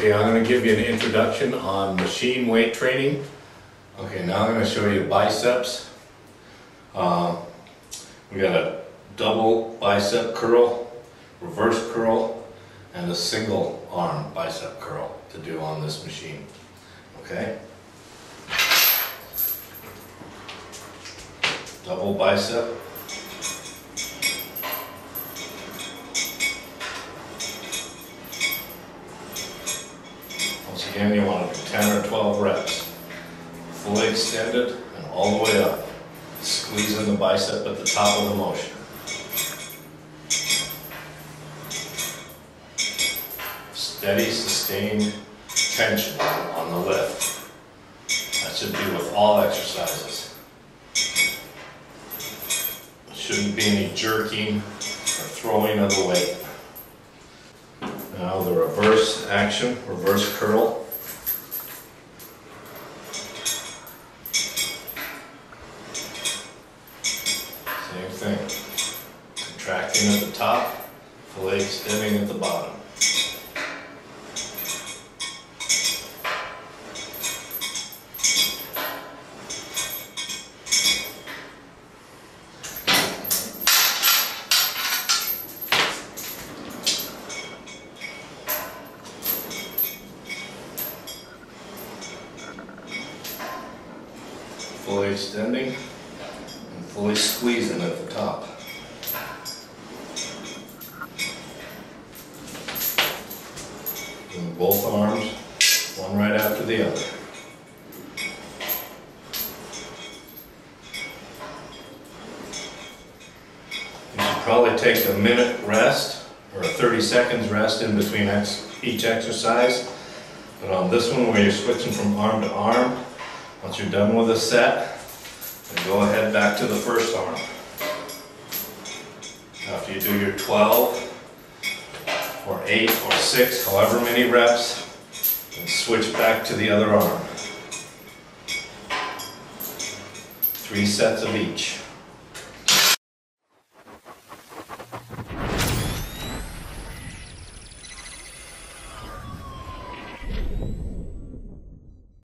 Okay, I'm going to give you an introduction on machine weight training. Okay, now I'm going to show you biceps. We got a double bicep curl, reverse curl, and a single arm bicep curl to do on this machine. Okay? Double bicep. Once again, you want to do 10 or 12 reps, fully extended and all the way up, squeezing the bicep at the top of the motion. Steady, sustained tension on the lift. That should be with all exercises. There shouldn't be any jerking or throwing of the weight. Now the reverse action, reverse curl. Same thing. Contracting at the top, fully extending at the bottom. Fully extending and fully squeezing at the top. Doing both arms, one right after the other. You should probably take a minute rest or a 30 seconds rest in between each exercise. But on this one where you're switching from arm to arm, once you're done with a set, then go ahead back to the first arm. After you do your 12, or 8, or 6, however many reps, then switch back to the other arm. 3 sets of each.